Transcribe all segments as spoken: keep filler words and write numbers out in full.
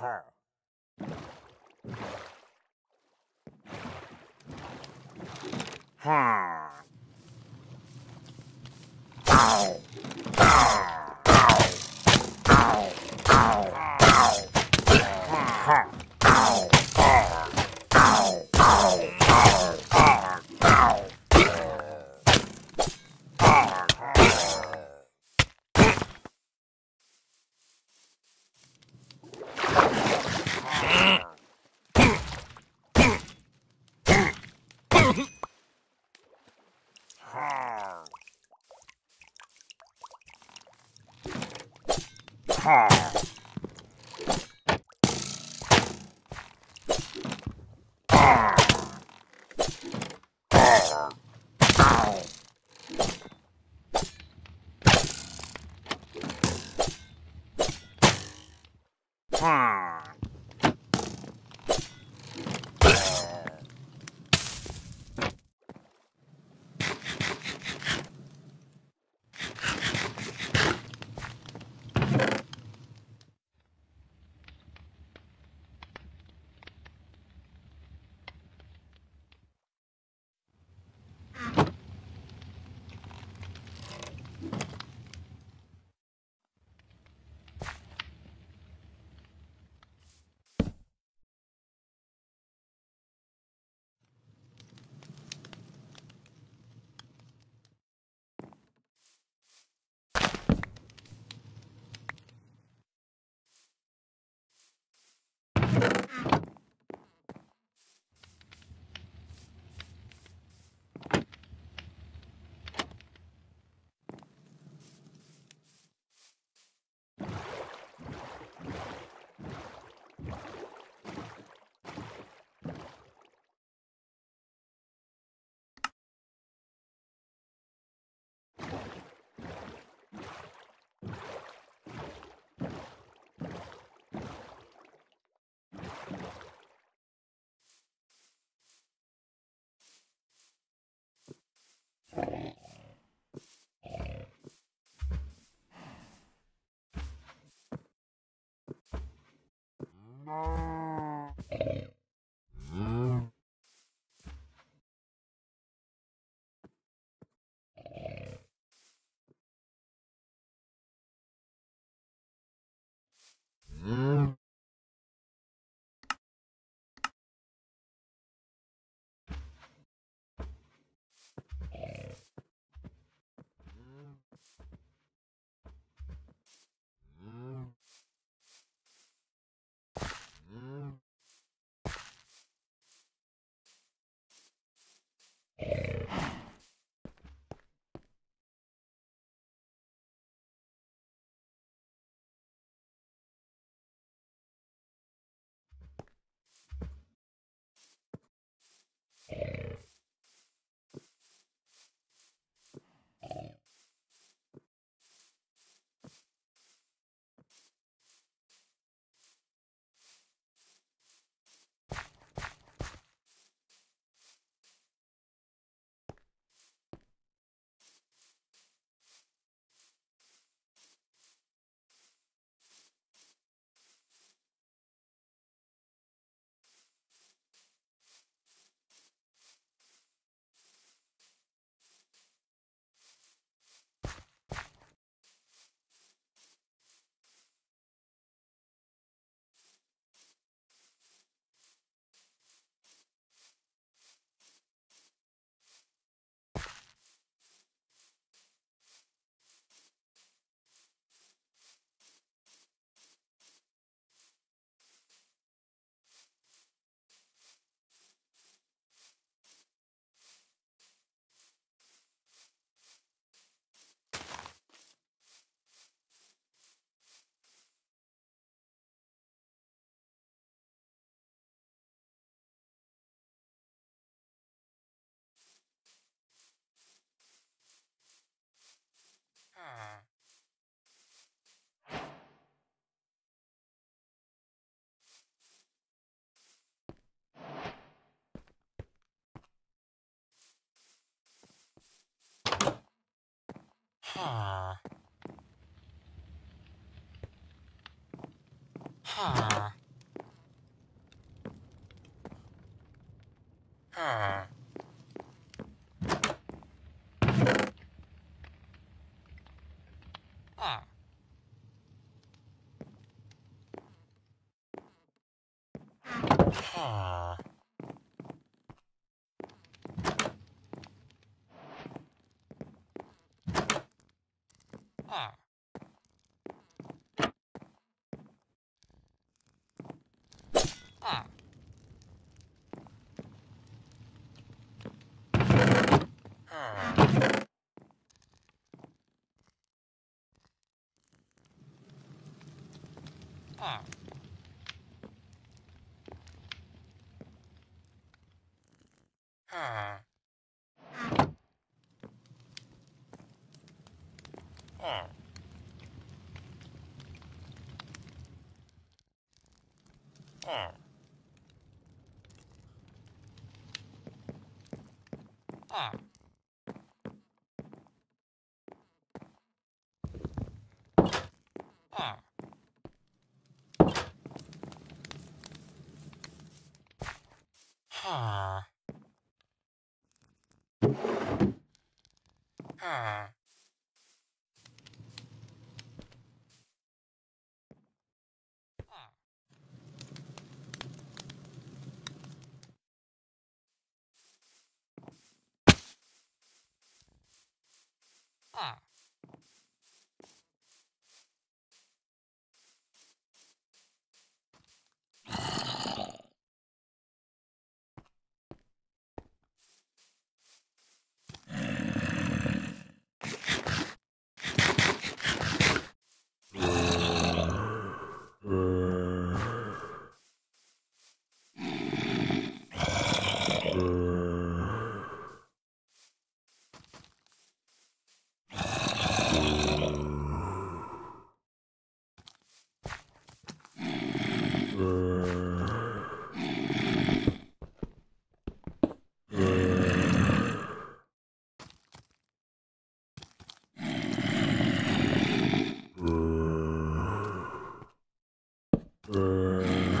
Her. Her. Ow. Ow. Ow. Ow. Ow. Ow. Ow. Huh. Huh. Huh. Ah. Ah. Ah. Ah. Ah.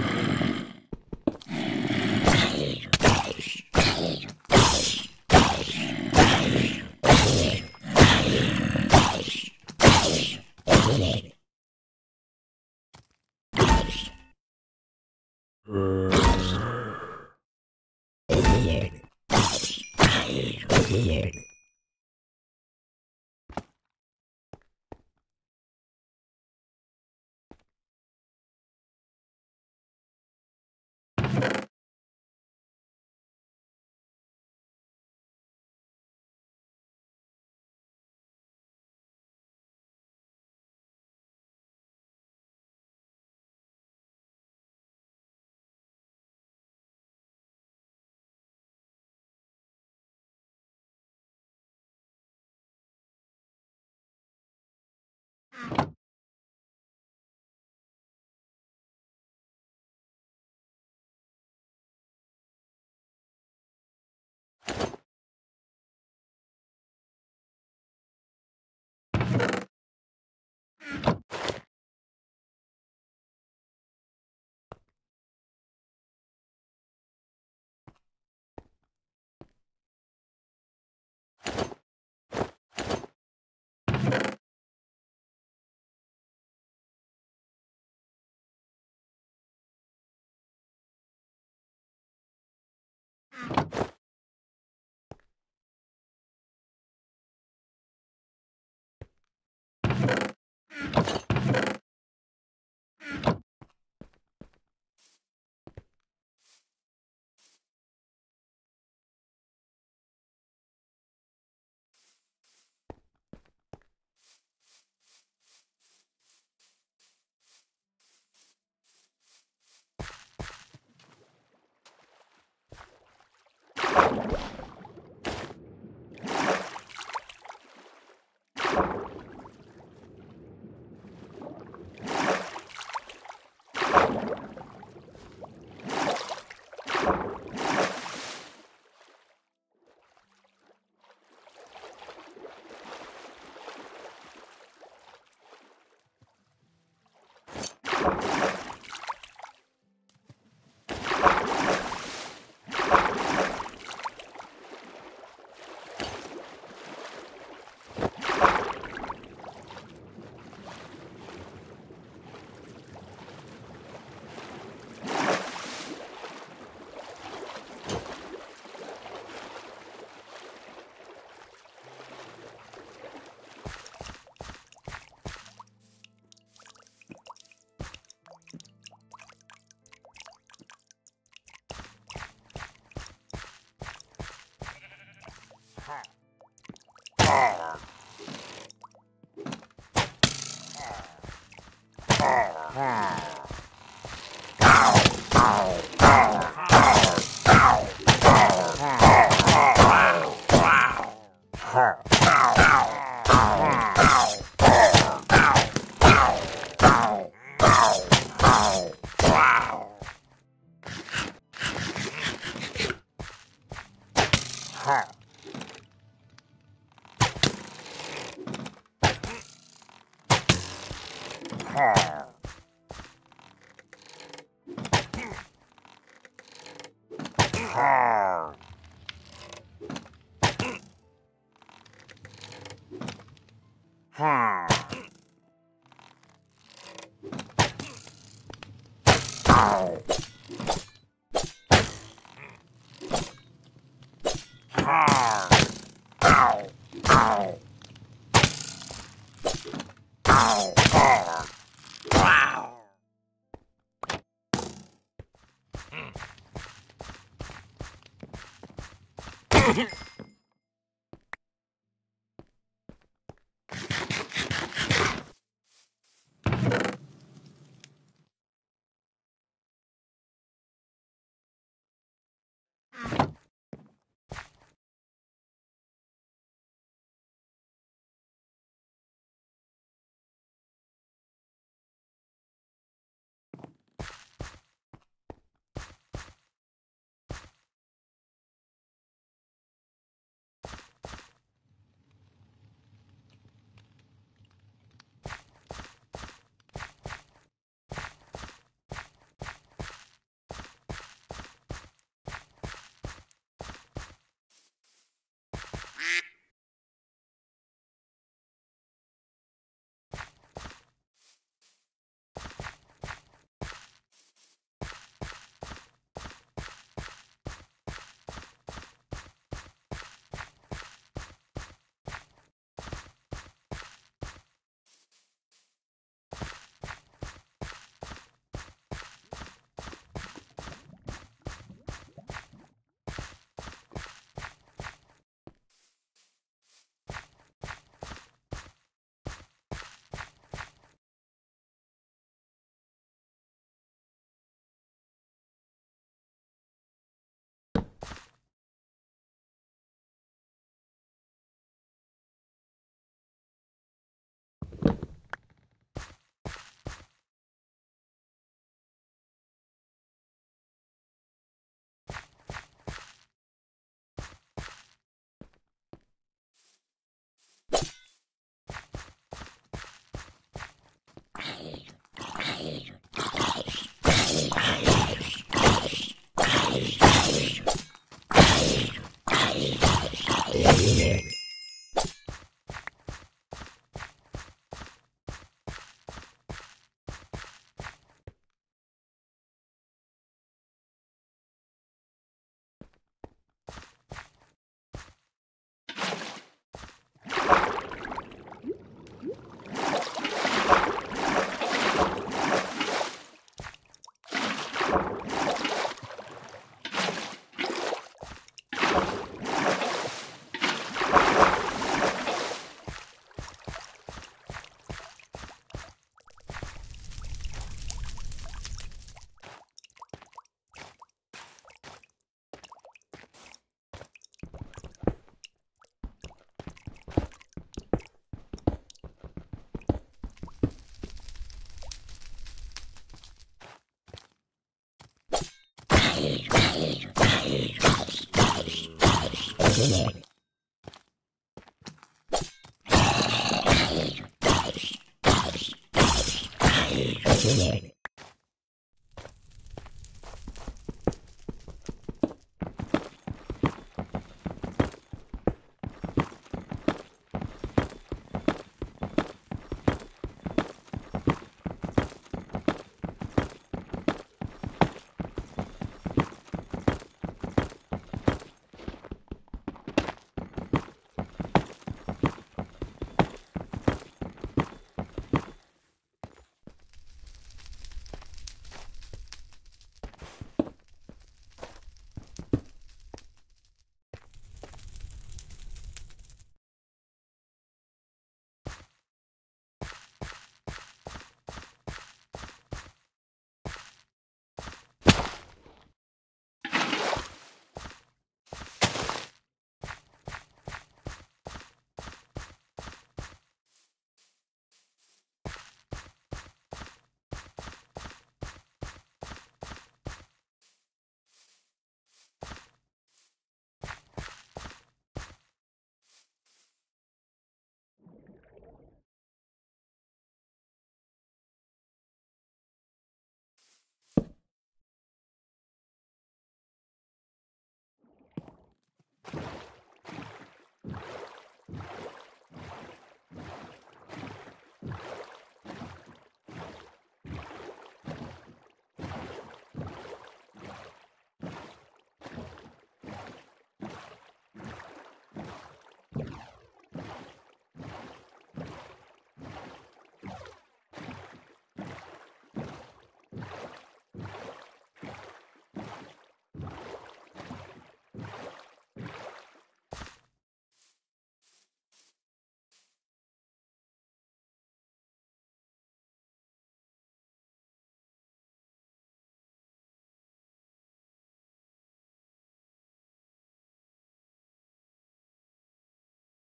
Uh...